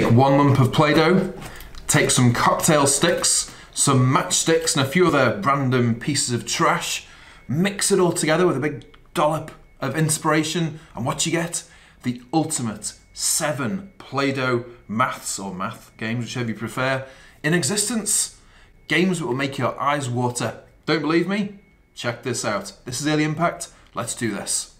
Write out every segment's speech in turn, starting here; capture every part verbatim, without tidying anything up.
take one lump of Play-Doh, take some cocktail sticks, some matchsticks and a few other random pieces of trash, mix it all together with a big dollop of inspiration, and what you get? The ultimate seven Play-Doh maths or math games, whichever you prefer, in existence. Games that will make your eyes water. Don't believe me? Check this out. This is Early Impact. Let's do this.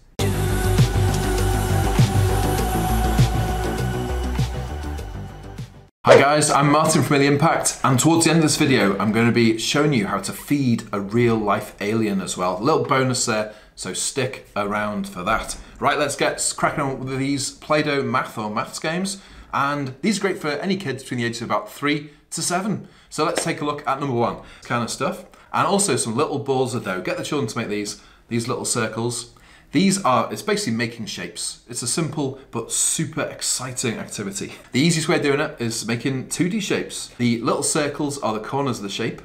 Hi guys, I'm Martin from Early Impact, and towards the end of this video I'm going to be showing you how to feed a real life alien as well. A little bonus there, so stick around for that. Right, let's get cracking on with these Play-Doh math or maths games, and these are great for any kids between the ages of about three to seven. So let's take a look at number one, this kind of stuff, and also some little balls of dough. Get the children to make these, these little circles. These are, it's basically making shapes. It's a simple but super exciting activity. The easiest way of doing it is making two D shapes. The little circles are the corners of the shape,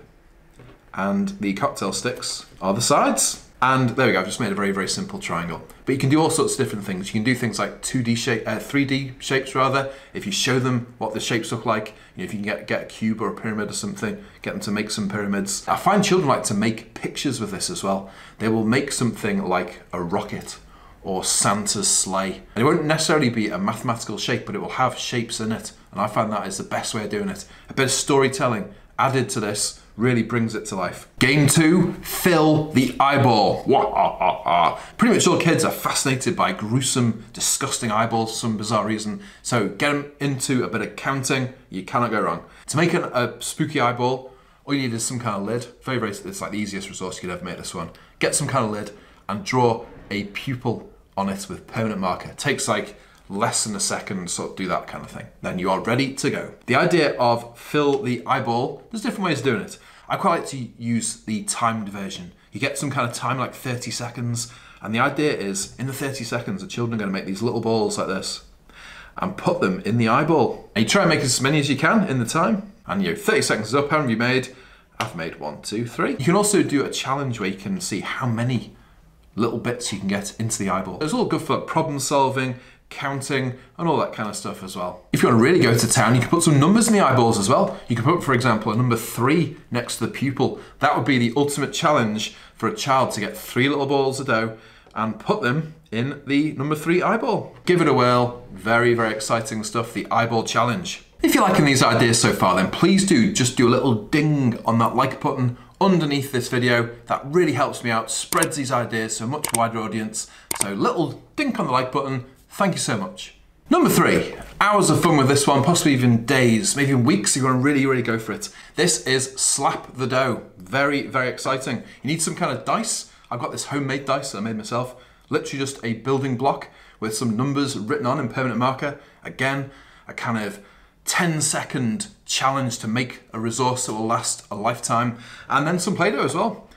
and the cocktail sticks are the sides. And there we go, I've just made a very, very simple triangle. But you can do all sorts of different things. You can do things like two D shape, uh, three D shapes rather. If you show them what the shapes look like, you know, if you can get, get a cube or a pyramid or something, get them to make some pyramids. I find children like to make pictures with this as well. They will make something like a rocket or Santa's sleigh. And it won't necessarily be a mathematical shape, but it will have shapes in it. And I find that is the best way of doing it. A bit of storytelling added to this really brings it to life. Game two, fill the eyeball. Wah, ah, ah, ah. Pretty much all kids are fascinated by gruesome, disgusting eyeballs for some bizarre reason. So get them into a bit of counting. You cannot go wrong. To make an, a spooky eyeball, all you need is some kind of lid. Very, very, it's like the easiest resource you could ever make this one. Get some kind of lid and draw a pupil on it with permanent marker. It takes like less than a second, sort of do that kind of thing. Then you are ready to go. The idea of fill the eyeball, there's different ways of doing it. I quite like to use the timed version. You get some kind of time, like thirty seconds, and the idea is, in the thirty seconds, the children are gonna make these little balls like this and put them in the eyeball. And you try and make as many as you can in the time, and you know, thirty seconds is up, how many have you made? I've made one, two, three. You can also do a challenge where you can see how many little bits you can get into the eyeball. It's all good for like, problem solving, counting and all that kind of stuff as well. If you want to really go to town, you can put some numbers in the eyeballs as well. You can put, for example, a number three next to the pupil. That would be the ultimate challenge for a child to get three little balls of dough and put them in the number three eyeball. Give it a whirl. Very, very exciting stuff, the eyeball challenge. If you're liking these ideas so far, then please do just do a little ding on that like button underneath this video. That really helps me out, spreads these ideas to a much wider audience. So little dink on the like button. Thank you so much. Number three, hours of fun with this one, possibly even days, maybe even weeks if you want to really, really go for it. This is slap the dough. Very, very exciting. You need some kind of dice. I've got this homemade dice that I made myself. Literally just a building block with some numbers written on in permanent marker. Again, a kind of ten second challenge to make a resource that will last a lifetime. And then some Play-Doh as well.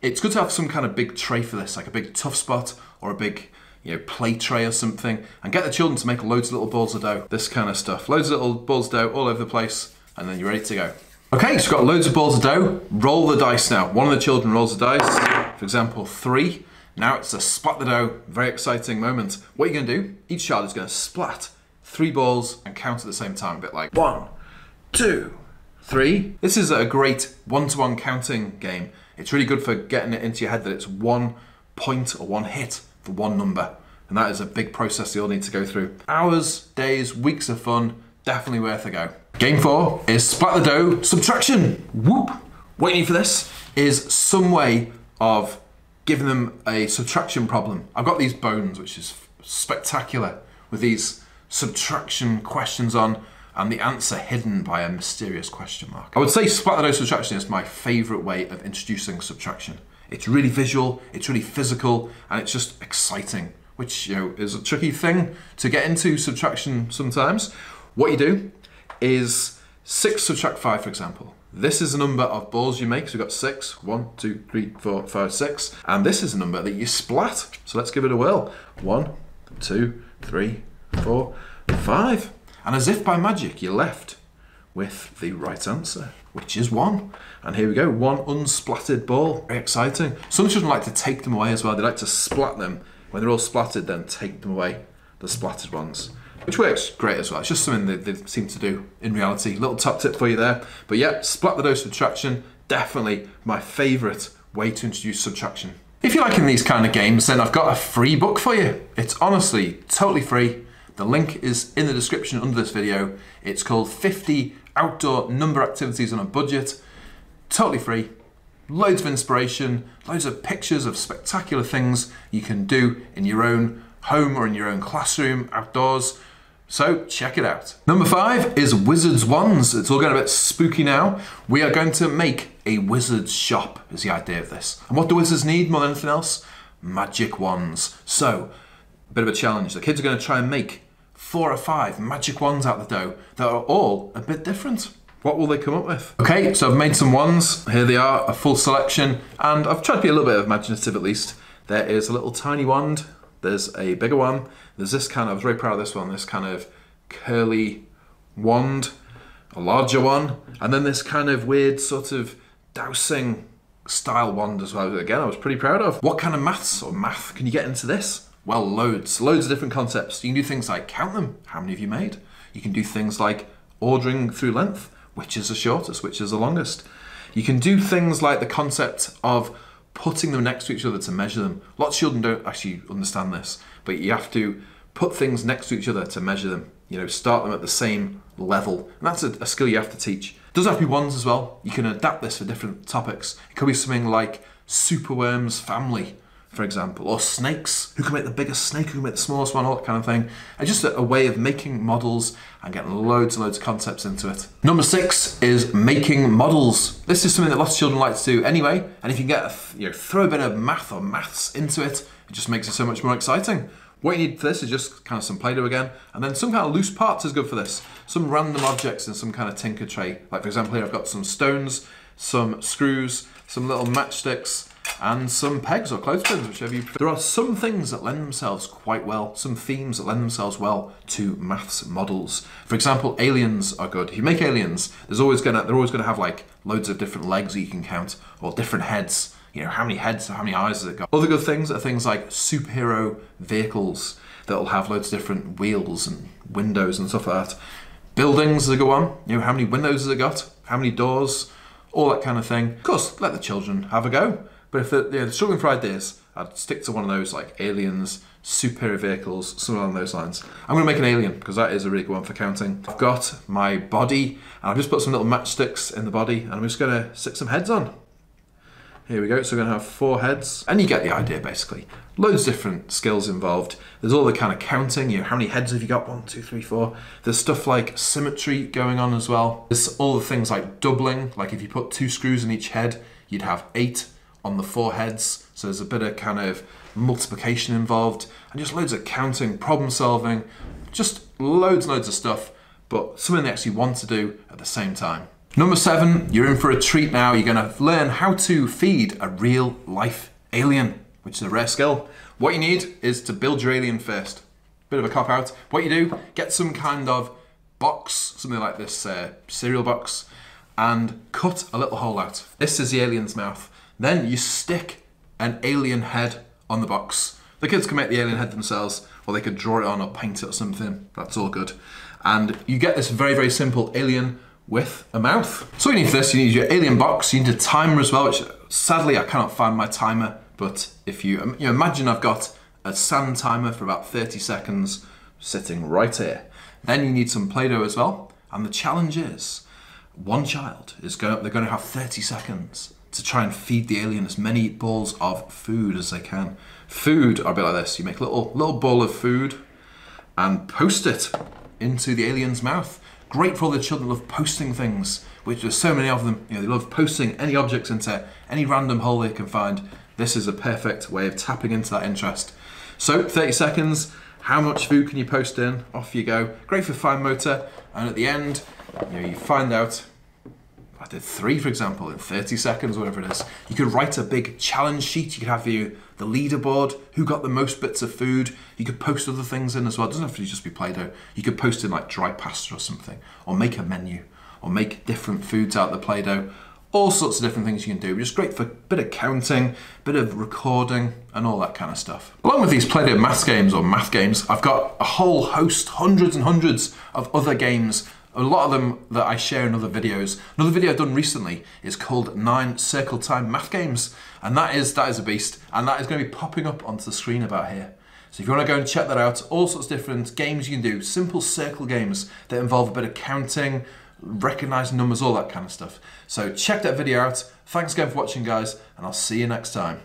It's good to have some kind of big tray for this, like a big tough spot or a big, you know, play tray or something, and get the children to make loads of little balls of dough, this kind of stuff. Loads of little balls of dough all over the place, and then you're ready to go. Okay, so you've got loads of balls of dough. Roll the dice now. One of the children rolls the dice, for example, three. Now it's a splat the dough, very exciting moment. What you're gonna do, each child is gonna splat three balls and count at the same time, a bit like one, two, three. This is a great one-to-one counting game. It's really good for getting it into your head that it's one point or one hit for one number, and that is a big process you'll need to go through. Hours, days, weeks of fun, definitely worth a go. Game four is splat the dough subtraction. Whoop! What you need for this is some way of giving them a subtraction problem. I've got these bones, which is spectacular, with these subtraction questions on and the answer hidden by a mysterious question mark. I would say splat the dough subtraction is my favorite way of introducing subtraction. It's really visual, it's really physical, and it's just exciting, which, you know, is a tricky thing to get into, subtraction sometimes. What you do is six subtract five, for example. This is the number of balls you make, so we've got six. One, two, three, four, five, six. And this is the number that you splat. So let's give it a whirl. One, two, three, four, five. And as if by magic, you're left with the right answer, which is one. And here we go, one unsplatted ball. Very exciting. Some children like to take them away as well. They like to splat them. When they're all splatted, then take them away, the splatted ones. which works great as well. It's just something that they seem to do in reality. Little top tip for you there. But yeah, splat the dough subtraction, definitely my favourite way to introduce subtraction. If you're liking these kind of games, then I've got a free book for you. It's honestly totally free. The link is in the description under this video. It's called fifty Outdoor Number Activities on a Budget. Totally free. Loads of inspiration, loads of pictures of spectacular things you can do in your own home or in your own classroom, outdoors. So check it out. Number five is Wizards Wands. It's all getting a bit spooky now. We are going to make a wizard's shop is the idea of this. And what do wizards need more than anything else? Magic wands. So a bit of a challenge. The kids are going to try and make four or five magic wands out of the dough that are all a bit different. What will they come up with? Okay, so I've made some wands. Here they are, a full selection. And I've tried to be a little bit imaginative at least. There is a little tiny wand. There's a bigger one. There's this kind of, I was very proud of this one, this kind of curly wand, a larger one. And then this kind of weird sort of dowsing style wand as well. Again, I was pretty proud of. What kind of maths or math can you get into this? Well, loads, loads of different concepts. You can do things like count them. How many have you made? You can do things like ordering through length. Which is the shortest, which is the longest. You can do things like the concept of putting them next to each other to measure them. Lots of children don't actually understand this, but you have to put things next to each other to measure them. You know, start them at the same level. And that's a, a skill you have to teach. It doesn't have to be wands as well. You can adapt this for different topics. It could be something like Superworm's family, for example, or snakes. Who can make the biggest snake? Who can make the smallest one? All that kind of thing. And just a, a way of making models and getting loads and loads of concepts into it. Number six is making models. This is something that lots of children like to do anyway. And if you can get a, you know, throw a bit of math or maths into it, it just makes it so much more exciting. What you need for this is just kind of some Play-Doh again, and then some kind of loose parts is good for this. Some random objects and some kind of tinker tray. Like for example, here I've got some stones, some screws, some little matchsticks, and some pegs or clothespins, whichever you prefer. There are some things that lend themselves quite well, some themes that lend themselves well to maths models. For example, aliens are good. If you make aliens, there's always gonna they're always gonna have like loads of different legs that you can count, or different heads. You know, how many heads or how many eyes has it got? Other good things are things like superhero vehicles that'll have loads of different wheels and windows and stuff like that. Buildings is a good one. You know, how many windows has it got? How many doors? All that kind of thing. Of course, let the children have a go. But if they're, you know, they're struggling for ideas, I'd stick to one of those, like aliens, superhero vehicles, something along those lines. I'm going to make an alien, because that is a really good one for counting. I've got my body, and I've just put some little matchsticks in the body, and I'm just going to stick some heads on. Here we go, so we're going to have four heads. And you get the idea, basically. Loads of different skills involved. There's all the kind of counting, you know, how many heads have you got? One, two, three, four. There's stuff like symmetry going on as well. There's all the things like doubling, like if you put two screws in each head, you'd have eight on the four heads, so there's a bit of kind of multiplication involved, and just loads of counting, problem solving, just loads and loads of stuff, but something they actually want to do at the same time. Number seven, you're in for a treat now. You're gonna learn how to feed a real life alien, which is a rare skill. What you need is to build your alien first. Bit of a cop out. What you do, get some kind of box, something like this uh, cereal box, and cut a little hole out. This is the alien's mouth. Then you stick an alien head on the box. The kids can make the alien head themselves, or they could draw it on or paint it or something. That's all good. And you get this very, very simple alien with a mouth. So you need for this, you need your alien box, you need a timer as well, which sadly I cannot find my timer, but if you, you know, imagine I've got a sand timer for about thirty seconds sitting right here. Then you need some Play-Doh as well, and the challenge is one child, is going, they're going to have thirty seconds to try and feed the alien as many balls of food as they can. Food are a bit like this. You make a little, little ball of food and post it into the alien's mouth. Great for all the children who love posting things, which there's so many of them. You know, they love posting any objects into any random hole they can find. This is a perfect way of tapping into that interest. So thirty seconds, how much food can you post in? Off you go. Great for fine motor. And at the end, you know, you find out I did three, for example, in thirty seconds, whatever it is. You could write a big challenge sheet. You could have the, the leaderboard, who got the most bits of food. You could post other things in as well. It doesn't have to just be Play-Doh. You could post in like dry pasta or something, or make a menu, or make different foods out of the Play-Doh. all sorts of different things you can do, which is great for a bit of counting, a bit of recording, and all that kind of stuff. Along with these Play-Doh math games or math games, I've got a whole host, hundreds and hundreds of other games, a lot of them that I share in other videos. Another video I've done recently is called Nine Circle Time Math Games, and that is, that is a beast, and that is going to be popping up onto the screen about here. So if you want to go and check that out, all sorts of different games you can do, simple circle games that involve a bit of counting, recognize numbers, all that kind of stuff. So check that video out. Thanks again for watching, guys, and I'll see you next time.